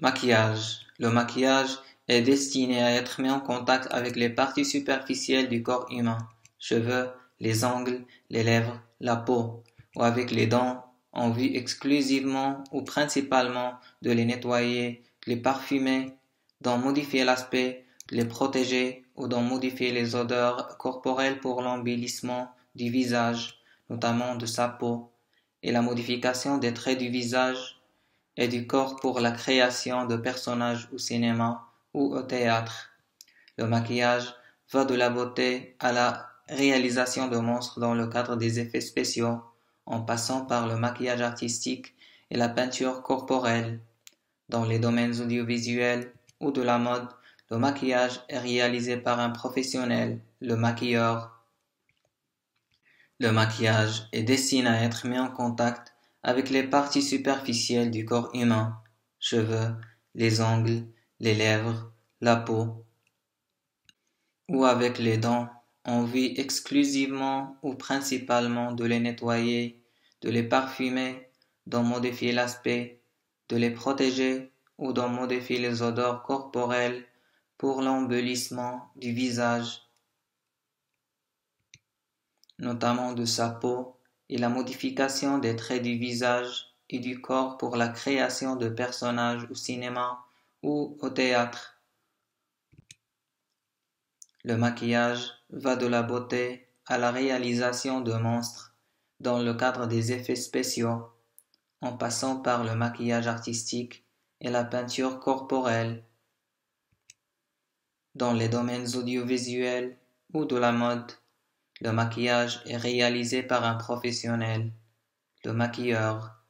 Maquillage. Le maquillage est destiné à être mis en contact avec les parties superficielles du corps humain, cheveux, les ongles, les lèvres, la peau, ou avec les dents, en vue exclusivement ou principalement de les nettoyer, de les parfumer, d'en modifier l'aspect, de les protéger ou d'en modifier les odeurs corporelles pour l'embellissement du visage, notamment de sa peau, et la modification des traits du visage et du corps pour la création de personnages au cinéma ou au théâtre. Le maquillage va de la beauté à la réalisation de monstres dans le cadre des effets spéciaux, en passant par le maquillage artistique et la peinture corporelle. Dans les domaines audiovisuels ou de la mode, le maquillage est réalisé par un professionnel, le maquilleur. Le maquillage est destiné à être mis en contact avec les parties superficielles du corps humain, cheveux, les ongles, les lèvres, la peau, ou avec les dents, en vue exclusivement ou principalement de les nettoyer, de les parfumer, d'en modifier l'aspect, de les protéger ou d'en modifier les odeurs corporelles pour l'embellissement du visage, notamment de sa peau, et la modification des traits du visage et du corps pour la création de personnages au cinéma ou au théâtre. Le maquillage va de la beauté à la réalisation de monstres dans le cadre des effets spéciaux, en passant par le maquillage artistique et la peinture corporelle. Dans les domaines audiovisuels ou de la mode, le maquillage est réalisé par un professionnel, le maquilleur.